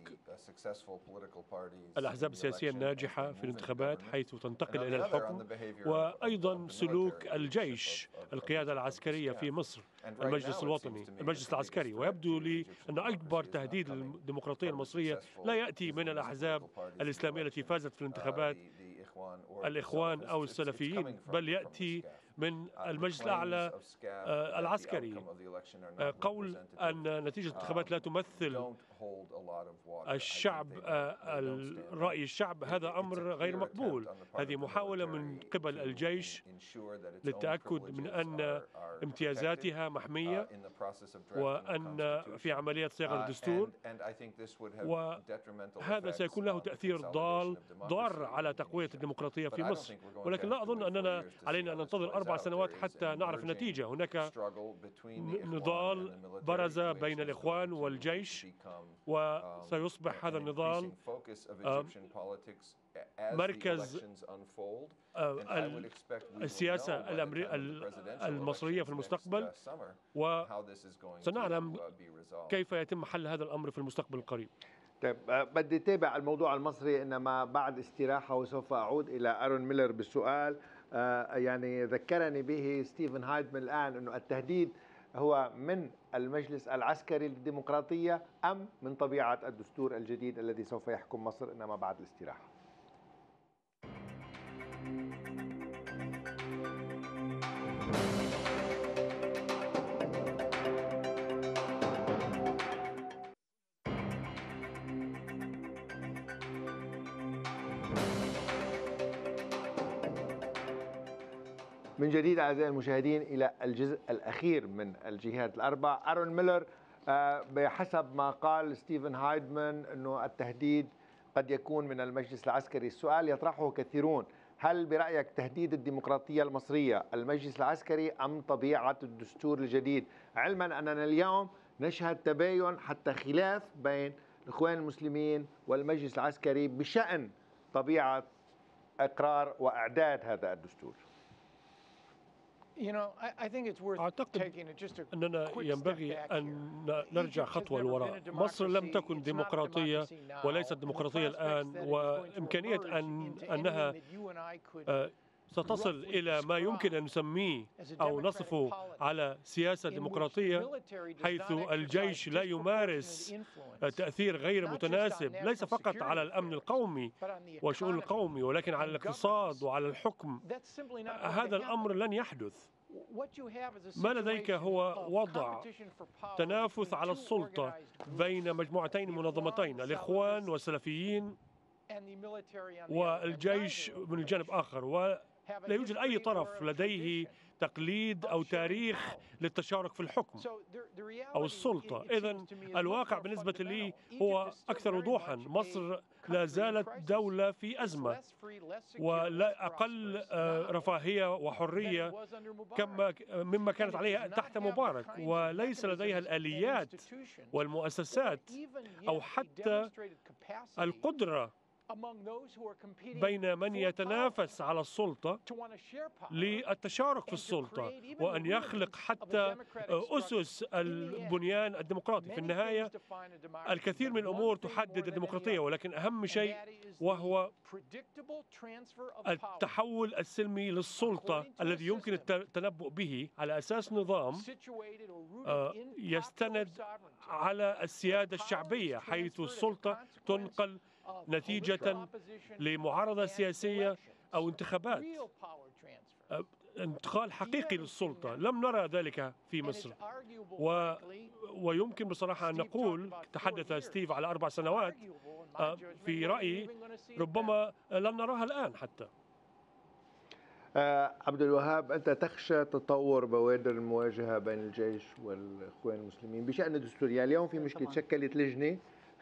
الأحزاب السياسية الناجحة في الانتخابات حيث تنتقل إلى الحكم، وأيضا سلوك الجيش، القيادة العسكرية في مصر، المجلس الوطني، المجلس العسكري. ويبدو لي أن أكبر تهديد للديمقراطية المصرية لا يأتي من الأحزاب الإسلامية التي فازت في الانتخابات، الإخوان أو السلفيين، بل يأتي من المجلس الأعلى العسكري. قول أن نتيجة الانتخابات لا تمثل الشعب، الرأي الشعب، هذا أمر غير مقبول. هذه محاولة من قبل الجيش للتأكد من أن امتيازاتها محمية وأن في عملية صياغة الدستور، وهذا سيكون له تأثير ضال ضار على تقوية الديمقراطية في مصر. ولكن لا أظن أننا علينا أن ننتظر أربع سنوات حتى نعرف النتيجة. هناك نضال برز بين الإخوان والجيش، وسيصبح هذا النضال مركز السياسة المصرية في المستقبل، وسنعلم كيف يتم حل هذا الأمر في المستقبل القريب. طيب بدي تابع الموضوع المصري إنما بعد استراحة، وسوف أعود إلى آرون ميلر بالسؤال. يعني ذكرني به ستيفن هايدمان الآن أنه التهديد هو من المجلس العسكري للديمقراطية أم من طبيعة الدستور الجديد الذي سوف يحكم مصر؟ إنما بعد الاستراحة. من جديد أعزائي المشاهدين إلى الجزء الأخير من الجهات الأربع. آرون ميلر، بحسب ما قال ستيفن هايدمان أنه التهديد قد يكون من المجلس العسكري. السؤال يطرحه كثيرون، هل برأيك تهديد الديمقراطية المصرية المجلس العسكري أم طبيعة الدستور الجديد؟ علما أننا اليوم نشهد تباين حتى خلاف بين الإخوان المسلمين والمجلس العسكري بشأن طبيعة إقرار وإعداد هذا الدستور؟ أعتقد أننا ينبغي أن نرجع خطوة للوراء. مصر لم تكن ديمقراطية وليست ديمقراطية الآن، وإمكانية أن أنها ستصل إلى ما يمكن أن نسميه أو نصفه على سياسة ديمقراطية، حيث الجيش لا يمارس تأثير غير متناسب ليس فقط على الأمن القومي وشؤون القومي ولكن على الاقتصاد وعلى الحكم. هذا الأمر لن يحدث. ما لديك هو وضع تنافس على السلطة بين مجموعتين منظمتين، الإخوان والسلفيين والجيش من الجانب آخر، ولا يوجد أي طرف لديه تقليد أو تاريخ للتشارك في الحكم أو السلطة. إذن الواقع بالنسبة لي هو أكثر وضوحا. مصر لا زالت دولة في أزمة ولا أقل رفاهية وحرية كما مما كانت عليها تحت مبارك، وليس لديها الآليات والمؤسسات أو حتى القدرة بين من يتنافس على السلطة للتشارك في السلطة وأن يخلق حتى أسس البنيان الديمقراطي. في النهاية الكثير من الأمور تحدد الديمقراطية، ولكن أهم شيء وهو التحول السلمي للسلطة الذي يمكن التنبؤ به على أساس نظام يستند على السيادة الشعبية، حيث السلطة تنقل نتيجة لمعارضة سياسية أو انتخابات، انتقال حقيقي للسلطة. لم نرى ذلك في مصر، و... ويمكن بصراحة أن نقول، تحدث ستيف على أربع سنوات، في رأيي ربما لن نراها الآن حتى. عبد الوهاب، أنت تخشى تطور بوادر المواجهة بين الجيش والإخوان المسلمين بشأن الدستورية. اليوم في مشكلة، تشكلت لجنة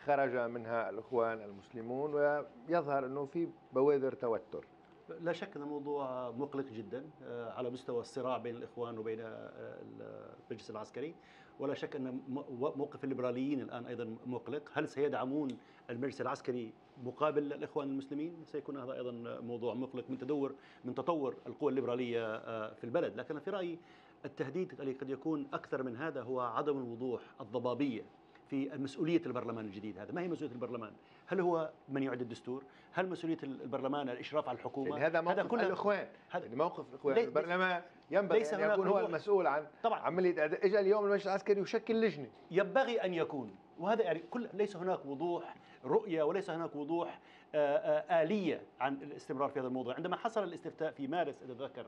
خرج منها الإخوان المسلمون، ويظهر أنه في بوادر توتر. لا شك أن الموضوع مقلق جدا على مستوى الصراع بين الإخوان وبين المجلس العسكري، ولا شك أن موقف الليبراليين الآن أيضا مقلق. هل سيدعمون المجلس العسكري مقابل الإخوان المسلمين؟ سيكون هذا أيضا موضوع مقلق من تدور من تطور القوى الليبرالية في البلد. لكن في رأيي التهديد الذي قد يكون أكثر من هذا هو عدم الوضوح، الضبابية في مسؤولية البرلمان الجديد. هذا ما هي مسؤولية البرلمان؟ هل هو من يعد الدستور؟ هل مسؤولية البرلمان الإشراف على الحكومة؟ هذا موقف هذا كل الإخوان، هذا موقف الإخوان. البرلمان ينبغي أن يكون هو المسؤول عن عملية إعداد. إجا اليوم المجلس العسكري يشكل لجنة، ينبغي أن يكون، وهذا يعني كل ليس هناك وضوح رؤية وليس هناك وضوح آلية عن الاستمرار في هذا الموضوع. عندما حصل الاستفتاء في مارس أتذكر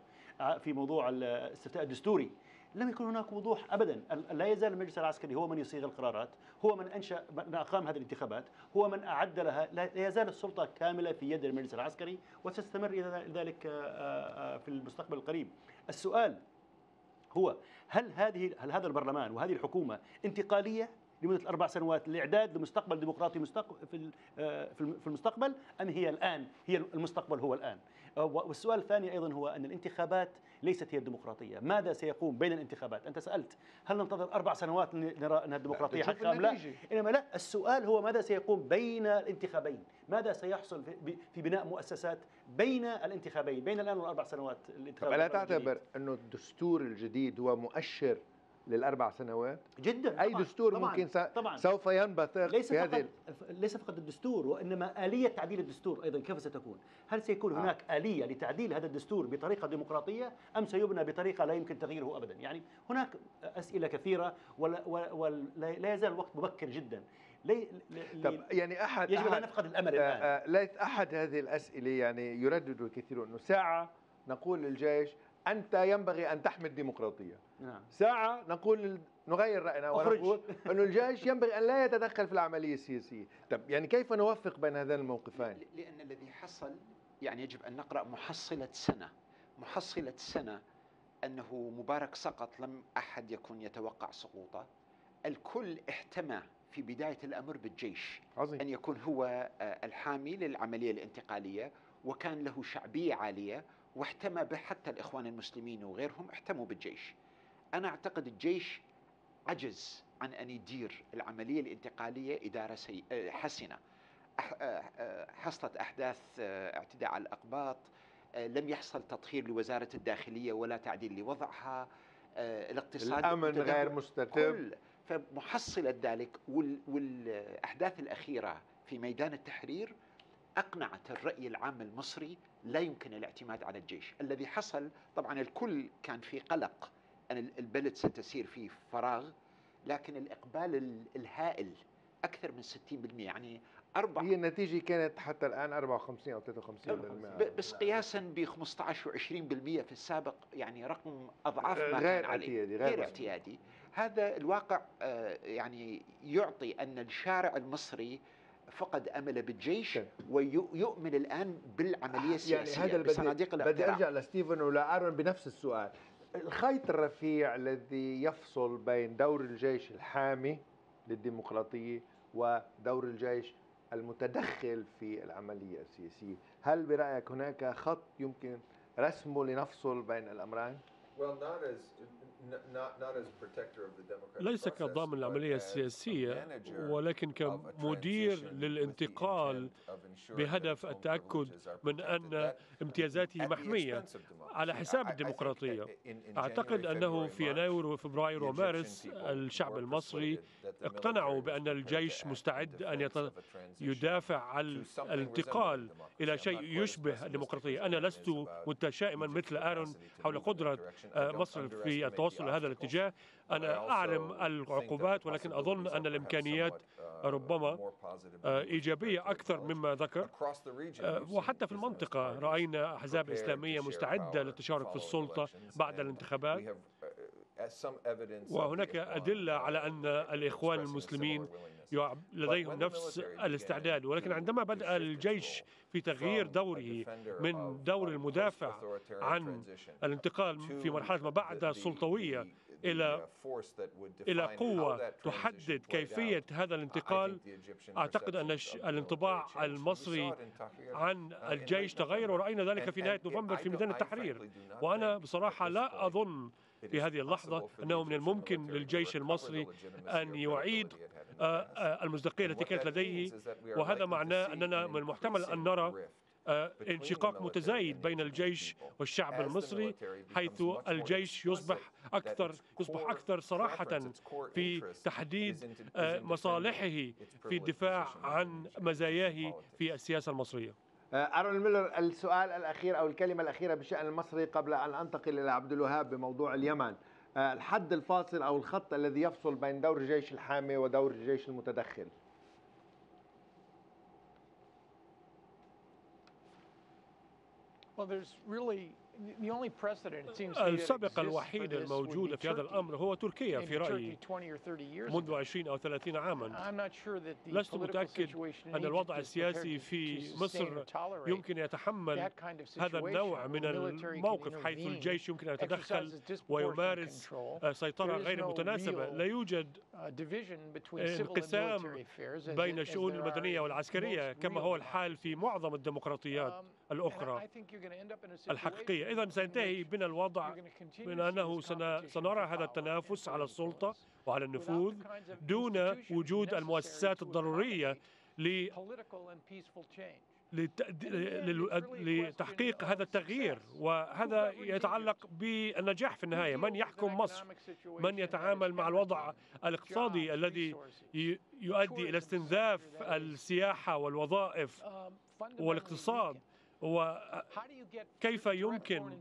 في موضوع الاستفتاء الدستوري لم يكن هناك وضوح أبدا. لا يزال المجلس العسكري هو من يصيغ القرارات، هو من أنشأ من أقام هذه الانتخابات، هو من أعد لها. لا يزال السلطة كاملة في يد المجلس العسكري وستستمر إلى ذلك في المستقبل القريب. السؤال هو هل هذه هل هذا البرلمان وهذه الحكومة انتقالية لمدة الأربع سنوات لإعداد لمستقبل ديمقراطي في في المستقبل، أم هي الآن هي المستقبل هو الآن؟ والسؤال الثاني أيضا هو أن الانتخابات ليست هي الديمقراطية. ماذا سيقوم بين الانتخابات؟ أنت سألت هل ننتظر أربع سنوات نرى أنها الديمقراطية حقا أم لا؟ إنما لا، السؤال هو ماذا سيقوم بين الانتخابين؟ ماذا سيحصل في بناء مؤسسات بين الانتخابين بين الآن والأربع سنوات؟ فلا تعتبر أنه الدستور الجديد هو مؤشر للأربع سنوات جدا؟ أي دستور طبعاً ممكن طبعاً سوف ينبثق. ليس فقط ليس فقط الدستور، وإنما آلية تعديل الدستور أيضا كيف ستكون؟ هل سيكون آه. هناك آلية لتعديل هذا الدستور بطريقة ديمقراطية أم سيبنى بطريقة لا يمكن تغييره أبدا؟ يعني هناك أسئلة كثيرة ولا, ولا لا يزال الوقت مبكر جدا. لي طب يعني أحد يجب أن نفقد الأمل آه الآن. آه ليت أحد هذه الأسئلة يعني يردد الكثير، أنه ساعة نقول للجيش أنت ينبغي أن تحمي الديمقراطية، نعم. ساعة نقول نغير رأينا ونقول أن الجيش ينبغي أن لا يتدخل في العملية السياسية. طب يعني كيف نوفق بين هذين الموقفين؟ لأن الذي حصل يعني يجب أن نقرأ محصلة سنة محصلة سنة أنه مبارك سقط، لم أحد يكن يتوقع سقوطه. الكل احتمى في بداية الأمر بالجيش عظيم. أن يكون هو الحامي للعملية الانتقالية، وكان له شعبية عالية، واحتمى به حتى الإخوان المسلمين وغيرهم احتموا بالجيش. أنا أعتقد الجيش عجز عن أن يدير العملية الانتقالية إدارة حسنة. حصلت أحداث اعتداء على الأقباط، لم يحصل تطهير لوزارة الداخلية ولا تعديل لوضعها، الاقتصاد الأمن غير مستتب، فمحصلة ذلك والأحداث الأخيرة في ميدان التحرير أقنعت الرأي العام المصري لا يمكن الاعتماد على الجيش. الذي حصل طبعا الكل كان في قلق أن البلد ستسير في فراغ، لكن الإقبال الهائل أكثر من ستين بالمئة، يعني أربع هي النتيجة كانت حتى الآن أربعة وخمسين أو ثلاثة وخمسين بالمئة بس قياسا ب خمسة عشر و عشرين بالمئة في السابق، يعني رقم أضعاف ما كان عليه، غير اعتيادي. هذا الواقع يعني يعطي أن الشارع المصري فقد أمل بالجيش ويؤمن الآن بالعملية السياسية، يعني بصناديق الاقتراع. بدي أرجع لستيفن ولا آرون بنفس السؤال، الخيط الرفيع الذي يفصل بين دور الجيش الحامي للديمقراطية ودور الجيش المتدخل في العملية السياسية، هل برأيك هناك خط يمكن رسمه لنفصل بين الأمرين؟ ليس كضامن العملية السياسية، ولكن كمدير للانتقال بهدف التأكد من أن امتيازاته محمية على حساب الديمقراطية. أعتقد أنه في يناير وفبراير ومارس الشعب المصري اقتنعوا بأن الجيش مستعد أن يدافع عن الانتقال إلى شيء يشبه الديمقراطية. أنا لست متشائما مثل آرون حول قدرة مصر في التوصل لهذا الاتجاه. أنا أعلم العقوبات، ولكن أظن أن الإمكانيات ربما إيجابية أكثر مما ذكر. وحتى في المنطقة رأينا أحزاب إسلامية مستعدة للتشارك في السلطة بعد الانتخابات، وهناك أدلة على أن الإخوان المسلمين لديهم نفس الاستعداد. ولكن عندما بدأ الجيش في تغيير دوره من دور المدافع عن الانتقال في مرحلة ما بعد السلطوية إلى إلى قوة تحدد كيفية هذا الانتقال، أعتقد أن الانطباع المصري عن الجيش تغير، ورأينا ذلك في نهاية نوفمبر في ميدان التحرير. وأنا بصراحة لا أظن في هذه اللحظة أنه من الممكن للجيش المصري أن يعيد المصداقية التي كانت لديه، وهذا معناه أننا من المحتمل أن نرى انشقاق متزايد بين الجيش والشعب المصري، حيث الجيش يصبح أكثر يصبح أكثر صراحة في تحديد مصالحه في الدفاع عن مزاياه في السياسة المصرية. آرون ميلر، السؤال الأخير أو الكلمة الأخيرة بشأن المصري قبل أن أنتقل إلى عبد الوهاب بموضوع اليمن. الحد الفاصل أو الخط الذي يفصل بين دور الجيش الحامي ودور الجيش المتدخل. السابق الوحيد الموجود في هذا الأمر هو تركيا في رأيي منذ عشرين أو ثلاثين عاما. لست متأكد أن الوضع السياسي في مصر يمكن يتحمل هذا النوع من الموقف، حيث الجيش يمكن أن يتدخل ويمارس سيطرة غير متناسبة. لا يوجد انقسام بين الشؤون المدنية والعسكرية كما هو الحال في معظم الديمقراطيات الأخرى الحقيقية. إذن سينتهي بنا الوضع من أنه سنرى هذا التنافس على السلطة وعلى النفوذ دون وجود المؤسسات الضرورية لتحقيق هذا التغيير، وهذا يتعلق بالنجاح في النهاية. من يحكم مصر؟ من يتعامل مع الوضع الاقتصادي الذي يؤدي إلى استنزاف السياحة والوظائف والاقتصاد؟ وكيف يمكن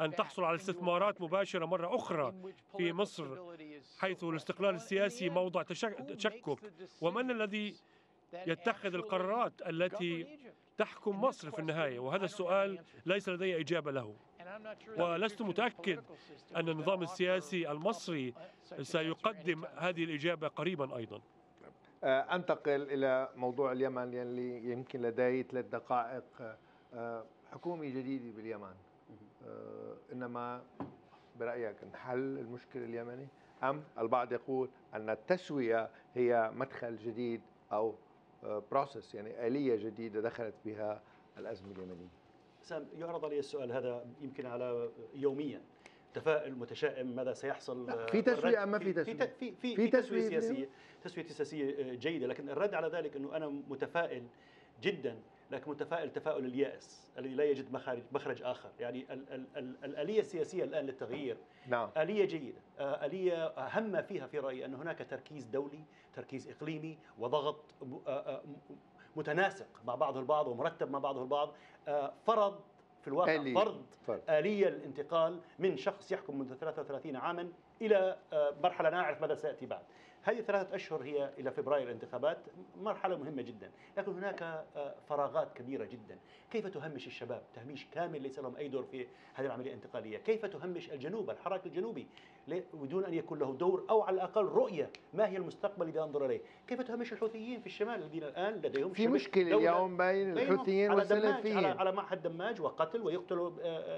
أن تحصل على استثمارات مباشرة مرة أخرى في مصر، حيث الاستقلال السياسي موضع تشكك؟ ومن الذي يتخذ القرارات التي تحكم مصر في النهاية؟ وهذا السؤال ليس لدي إجابة له، ولست متأكد أن النظام السياسي المصري سيقدم هذه الإجابة قريبا أيضا. أنتقل إلى موضوع اليمن، يلي يمكن لدي ثلاث دقائق. حكومة جديدة باليمن، إنما برأيك نحل المشكلة اليمني، أم البعض يقول أن التسوية هي مدخل جديد أو بروسس، يعني آلية جديدة دخلت بها الأزمة اليمنية؟ سام، يعرض علي السؤال هذا يمكن على يوميا، متفائل متشائم ماذا سيحصل. في تسوية أم ما في تسوية؟ في في في تسوية سياسية، تسوية سياسية جيدة، لكن الرد على ذلك أنه أنا متفائل جدا، لكن متفائل تفاؤل اليأس الذي لا يجد مخرج مخرج آخر. يعني ال ال ال الآلية السياسية الآن للتغيير نعم. آلية جيدة، آلية هامة فيها في رأيي أن هناك تركيز دولي، تركيز إقليمي، وضغط متناسق مع بعضه البعض ومرتب مع بعضه البعض، فرض في الواقع آلية. فرض آلية الانتقال من شخص يحكم منذ ثلاثة وثلاثين عاما إلى مرحلة لا نعرف ماذا سيأتي بعد. هذه ثلاثة أشهر هي إلى فبراير الانتخابات، مرحلة مهمة جدا، لكن هناك فراغات كبيرة جدا. كيف تهمش الشباب تهميش كامل ليس لهم أي دور في هذه العملية الانتقالية؟ كيف تهمش الجنوب، الحراك الجنوبي، بدون أن يكون له دور أو على الأقل رؤية ما هي المستقبل الذي أنظر إليه؟ كيف تهمش الحوثيين في الشمال الذين الآن لديهم في مشكلة اليوم بين الحوثيين والسلفيين على, على معهد دماج، وقتل ويقتلوا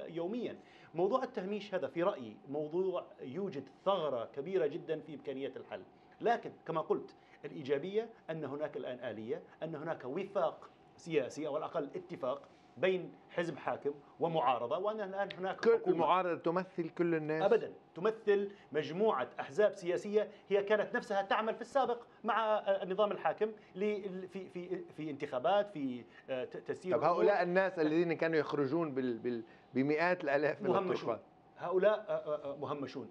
يوميا. موضوع التهميش هذا في رأيي موضوع يوجد ثغرة كبيرة جدا في إمكانية الحل، لكن كما قلت الإيجابية أن هناك الآن آلية، أن هناك وفاق سياسي أو على الأقل اتفاق بين حزب حاكم ومعارضة، وأن الآن هناك كل المعارضة تمثل كل الناس أبدا، تمثل مجموعة أحزاب سياسية هي كانت نفسها تعمل في السابق مع النظام الحاكم في في في انتخابات، في تسيير. طب هؤلاء الناس الذين كانوا يخرجون بال بال بمئات الآلاف من الطرقات، هؤلاء مهمشون.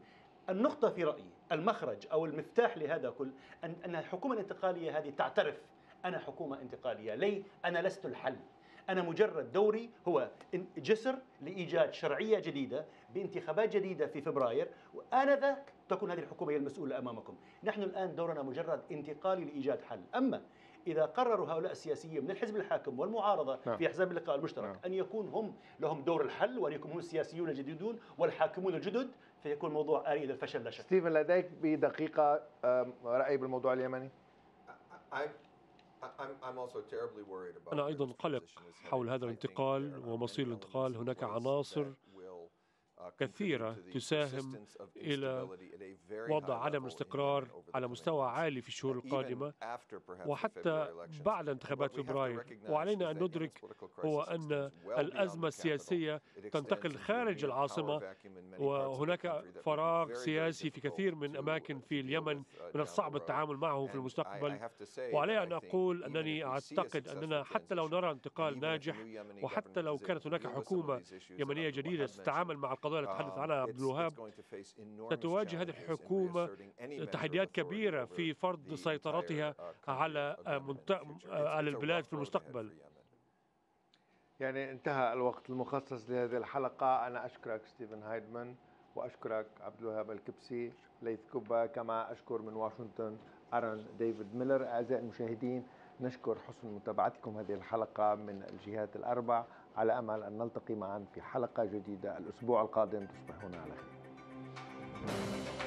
النقطة في رأيي المخرج أو المفتاح لهذا كل أن أن الحكومة الانتقالية هذه تعترف أنا حكومة انتقالية، لي أنا لست الحل، أنا مجرد دوري هو جسر لإيجاد شرعية جديدة بانتخابات جديدة في فبراير، وآنذاك تكون هذه الحكومة هي المسؤولة أمامكم. نحن الآن دورنا مجرد انتقالي لإيجاد حل. أما إذا قرروا هؤلاء السياسيين من الحزب الحاكم والمعارضة نعم. في أحزاب اللقاء المشترك نعم. أن يكون هم لهم دور الحل، وأن يكون هم السياسيون الجديدون والحاكمون الجدد، فيكون موضوع آلي للفشل لا شك. ستيفن لديك بدقيقة رأي بالموضوع اليمني؟ أنا أيضا قلق حول هذا الانتقال ومصير الانتقال. هناك عناصر كثيرة تساهم إلى وضع عدم الاستقرار على مستوى عالي في الشهور القادمة وحتى بعد انتخابات فبراير. وعلينا أن ندرك هو أن الأزمة السياسية تنتقل خارج العاصمة، وهناك فراغ سياسي في كثير من أماكن في اليمن من الصعب التعامل معه في المستقبل. وعلي أن أقول أنني أعتقد أننا حتى لو نرى انتقال ناجح، وحتى لو كانت هناك حكومة يمنية جديدة تتعامل مع القضايا التي تحدث عنها عبد الوهاب، ستواجه هذه الحكومة تحديات كبيرة في فرض سيطرتها على على البلاد في المستقبل. يعني انتهى الوقت المخصص لهذه الحلقة. أنا أشكرك ستيفن هايدمان، وأشكرك عبد الوهاب الكبسي ليث كوبا، كما أشكر من واشنطن آرون ديفيد ميلر. أعزائي المشاهدين، نشكر حسن متابعتكم هذه الحلقة من الجهات الأربع، على أمل أن نلتقي معا في حلقة جديدة الأسبوع القادم. تصبحون على خير.